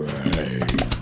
Right.